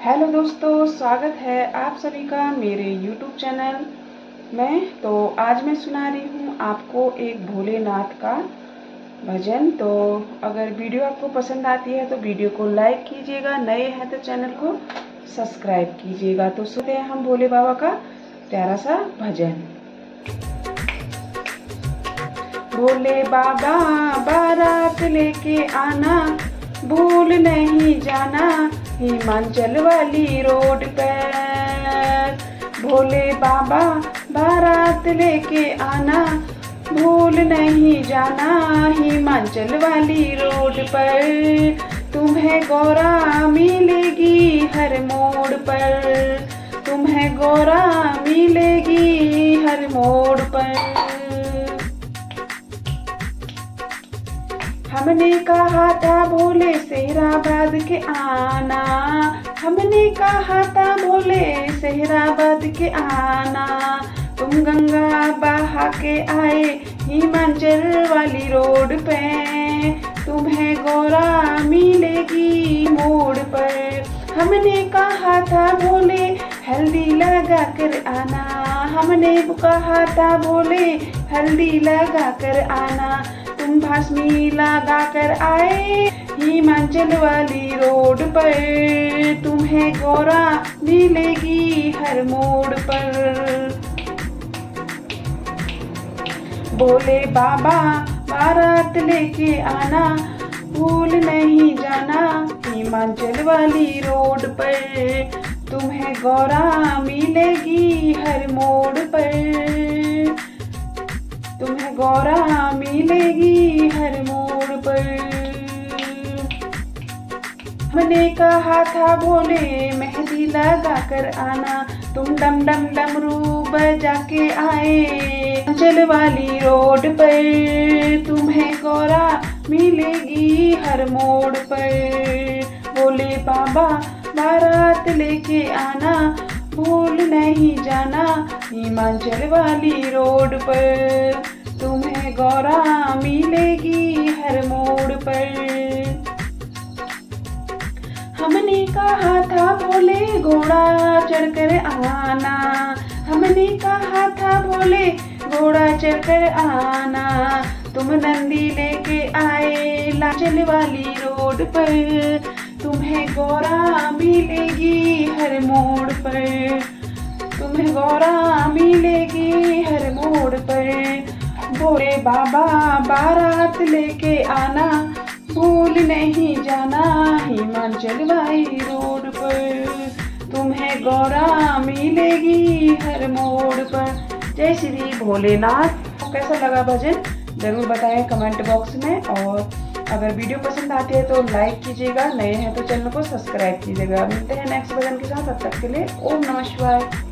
Hello दोस्तों, स्वागत है आप सभी का मेरे YouTube चैनल में। तो आज मैं सुना रही हूँ आपको एक भोलेनाथ का भजन। तो अगर वीडियो आपको पसंद आती है तो वीडियो को लाइक कीजिएगा, नए हैं तो चैनल को सब्सक्राइब कीजिएगा। तो सुनते हैं हम भोले बाबा का प्यारा सा भजन। भोले बाबा बारात लेके आना, भूल नहीं जाना हिमाचल वाली रोड पर। भोले बाबा बारात लेके आना, भूल नहीं जाना हिमाचल वाली रोड पर। तुम्हें गौरा मिलेगी हर मोड़ पर, तुम्हें गौरा मिलेगी हर मोड़ पर। हमने कहा था भोले सेहराबाद के आना, हमने कहा था भोले सेहराबाद के आना। तुम गंगा बहा के आए हिमाचल वाली रोड पे, तुम्हें गौरा मिलेगी मोड़ पर। हमने कहा था भोले हल्दी लगा कर आना, हमने कहा था भोले हल्दी लगा कर आना। तुम भस्मी लगा कर आए हिमाचल वाली रोड पर, तुम्हें गौरा मिलेगी हर मोड़ पर। भोले बाबा बारात लेके आना, भूल नहीं जाना हिमाचल वाली रोड पर, तुम्हें गौरा मिलेगी हर मोड़ पर, तुम्हें गौरा मिलेगी हर मोड़ पर। हमने कहा था भोले मेहंदी लगा कर आना, तुम डम डम डमरू बजा के आए हिमाचल वाली रोड पर, तुम्हें गौरा मिलेगी हर मोड़ पर। भोले बाबा बारात लेके आना, भूल नहीं जाना हिमाचल वाली रोड पर, तुम्हें गौरा मिलेगी हर मोड़ पर। हमने कहा था भोले घोड़ा चढ़कर आना, हमने कहा था भोले घोड़ा चढ़कर आना। तुम नंदी लेके आए लाचल वाली रोड पर, तुम्हें गौरा मिलेगी हर मोड़ पर, तुम्हें गौरा मिलेगी हर मोड़ पर। भोले बाबा बारात लेके आना, भूल नहीं जाना हिमाचल वाली रोड पर, तुम्हें गौरा मिलेगी हर मोड़ पर। जय श्री भोलेनाथ। कैसा लगा भजन ज़रूर बताएं कमेंट बॉक्स में, और अगर वीडियो पसंद आती है तो लाइक कीजिएगा, नए हैं तो चैनल को सब्सक्राइब कीजिएगा। मिलते हैं नेक्स्ट भजन के साथ, तब तक के लिए ओम नमः शिवाय।